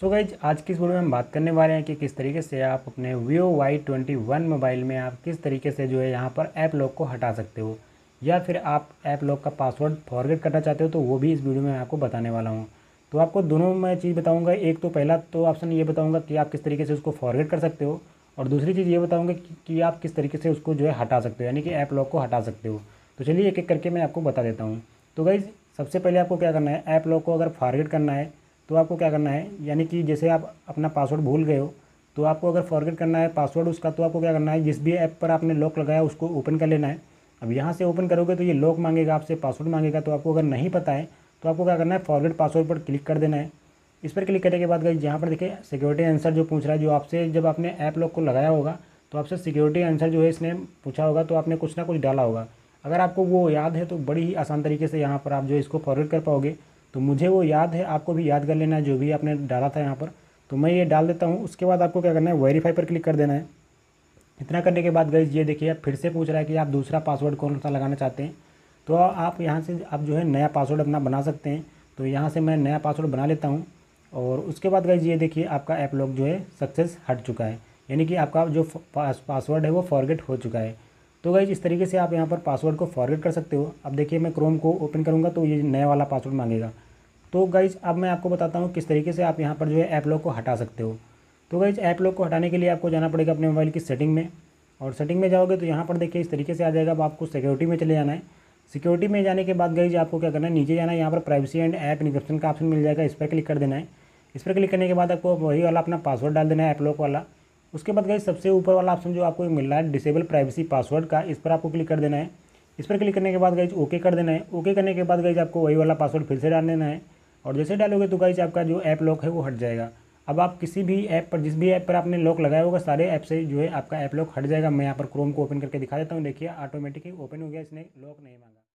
So guys आज की इस वीडियो में हम बात करने वाले हैं कि किस तरीके से आप अपने Vivo Y21 मोबाइल में आप किस तरीके से जो है यहाँ पर ऐप लॉक को हटा सकते हो या फिर आप ऐप लॉक का पासवर्ड फॉरगेट करना चाहते हो, तो वो भी इस वीडियो में आपको बताने वाला हूँ। तो आपको दोनों मैं चीज़ बताऊँगा। एक तो पहला तो ऑप्शन ये बताऊँगा कि आप किस तरीके से उसको फॉरगेट कर सकते हो, और दूसरी चीज़ ये बताऊँगा कि आप किस तरीके से उसको जो है हटा सकते हो, यानी कि ऐप लॉक को हटा सकते हो। तो चलिए एक एक करके मैं आपको बता देता हूँ। तो गाइज सबसे पहले आपको क्या करना है, ऐप लॉक को अगर फॉरगेट करना है तो आपको क्या करना है, यानी कि जैसे आप अपना पासवर्ड भूल गए हो तो आपको अगर फॉरगेट करना है पासवर्ड उसका, तो आपको क्या करना है, जिस भी ऐप पर आपने लॉक लगाया उसको ओपन कर लेना है। अब यहाँ से ओपन करोगे तो ये लॉक मांगेगा, आपसे पासवर्ड मांगेगा। तो आपको अगर नहीं पता है तो आपको क्या करना है, फॉरगेट पासवर्ड पर क्लिक कर देना है। इस पर क्लिक करने के बाद गाइस यहाँ पर देखिए सिक्योरिटी आंसर जो पूछ रहा है, जो आपसे जब आपने ऐप लॉक को लगाया होगा तो आपसे सिक्योरिटी आंसर जो है इसने पूछा होगा, तो आपने कुछ ना कुछ डाला होगा। अगर आपको वो याद है तो बड़ी ही आसान तरीके से यहाँ पर आप जो इसको फॉरवर्ड कर पाओगे। तो मुझे वो याद है, आपको भी याद कर लेना है जो भी आपने डाला था यहाँ पर। तो मैं ये डाल देता हूँ। उसके बाद आपको क्या करना है, वेरीफाई पर क्लिक कर देना है। इतना करने के बाद गाइस ये देखिए फिर से पूछ रहा है कि आप दूसरा पासवर्ड कौन सा लगाना चाहते हैं। तो आप यहाँ से आप जो है नया पासवर्ड अपना बना सकते हैं। तो यहाँ से मैं नया पासवर्ड बना लेता हूँ, और उसके बाद गाइस ये देखिए आपका ऐप लॉक जो है सक्सेस हट चुका है, यानी कि आपका जो पासवर्ड है वो फॉरगेट हो चुका है। तो गाइज इस तरीके से आप यहाँ पर पासवर्ड को फॉरगेट कर सकते हो। अब देखिए मैं क्रोम को ओपन करूँगा तो ये नया वाला पासवर्ड मांगेगा। तो गाइज अब मैं आपको बताता हूँ किस तरीके से आप यहाँ पर जो है ऐप लॉक को हटा सकते हो। तो गाइज ऐप लॉक को हटाने के लिए आपको जाना पड़ेगा अपने मोबाइल की सेटिंग में, और सेटिंग में जाओगे तो यहाँ पर देखिए इस तरीके से आ जाएगा। अब आपको सिक्योरिटी में चले जाना है। सिक्योरिटी में जाने के बाद गाइज आपको क्या करना है, नीचे जाना है, यहाँ पर प्राइवेसी एंड ऐप एन्क्रिप्शन का ऑप्शन मिल जाएगा, इस पर क्लिक कर देना है। इस पर क्लिक करने के बाद आपको वही वाला अपना पासवर्ड डाल देना है ऐप लॉक वाला। उसके बाद गाइस सबसे ऊपर वाला ऑप्शन जो आपको मिल रहा है डिसेबल प्राइवेसी पासवर्ड का, इस पर आपको क्लिक कर देना है। इस पर क्लिक करने के बाद गाइस ओके कर देना है। ओके करने के बाद गाइस आपको वही वाला पासवर्ड फिर से डाल देना है, और जैसे डालोगे तो गाइस आपका जो ऐप लॉक है वो हट जाएगा। अब आप किसी भी ऐप पर, जिस भी ऐप पर आपने लॉक लगाया होगा, सारे ऐप से जो है आपका ऐप लॉक हट जाएगा। मैं यहाँ पर क्रोम को ओपन करके दिखा देता हूँ। देखिए ऑटोमेटिकली ओपन हो गया, इसने लॉक नहीं मांगा।